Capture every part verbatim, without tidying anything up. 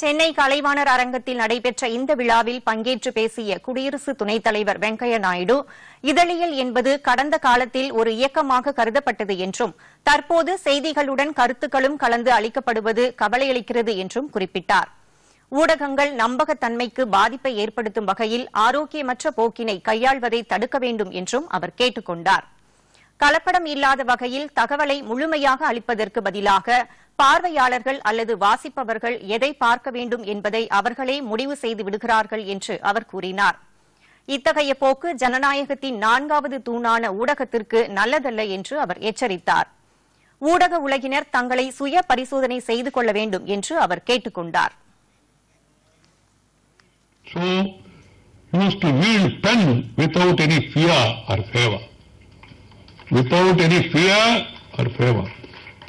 சென்னை கலைவாணர் அரங்கத்தில் நடைபெற்ற இந்த விழாவில் பங்கேற்று பேசிய குடியரசு துணைத் தலைவர் வெங்கையா நாயுடு, இதழியல் என்பது கடந்த காலத்தில் ஒரு இயக்கமாக கருதப்பட்டது என்றும், தற்போது செய்திகளுடன் கருத்துக்களும் கலந்து அளிக்கப்படுவது கவலையளிக்கிறது என்றும் குறிப்பிட்டார். ஊடகங்கள் நம்பகத்தன்மைக்கு பாதிப்பை ஏற்படுத்தும் வகையில் ஆரோக்கியமற்ற போக்கினை கையாள்வதை தடுக்க வேண்டும் என்றும் அவர் கேட்டுக் கொண்டார். கலப்படம் இல்லாத வகையில் தகவலை முழுமையாக அளிப்பதற்கு பதிலாக பார்வையாளர்கள் அல்லது வாசிப்பவர்கள் எதை பார்க்க வேண்டும் என்பதை அவர்களே முடிவு செய்து விடுகிறார்கள் என்று அவர் கூறினார். இத்தகைய போக்கு ஜனநாயகத்தின் நான்காவது தூணான ஊடகத்திற்கு நல்லதல்ல என்று அவர் எச்சரித்தார். ஊடக உலகினர் தங்களை சுய பரிசோதனை செய்து கொள்ள வேண்டும் என்று அவர் கேட்டுக் கொண்டார். Without any fear or favor.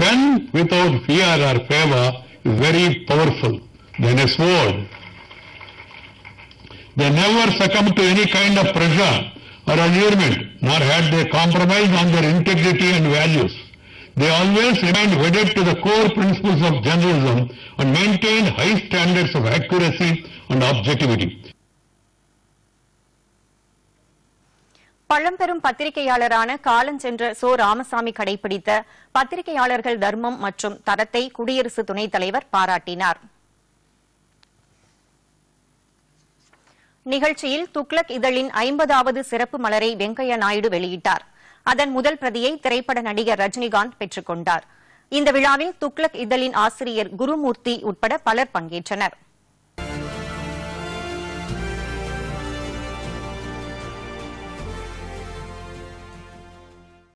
Pen without fear or favor is very powerful than a sword. They never succumbed to any kind of pressure or allurement, nor had they compromised on their integrity and values. They always remained wedded to the core principles of journalism and maintained high standards of accuracy and objectivity. பழம்பெரும் பத்திரிகையாளரான காளன்ஜெந்திர so Ramasamy கடைபிடித்த பத்திரிகையாளர்கள் தர்மம் மற்றும் தரத்தை குடியரசு துணைத் தலைவர் பாராட்டினார். நிகழ்ச்சியில் துக்ளக் இதழின் ஐம்பதாவது சிறப்பு மலரை வெங்கையா நாயுடு வெளியிட்டார். அதன் முதல் பிரதியை திரைப்பட நடிகர் ரஜினிகாந்த் பெற்றுக் கொண்டார். இந்த விழாவில் துக்ளக் இதழின் ஆசிரியர் குருமூர்த்தி உட்பட பலர் பங்கேற்றனர்.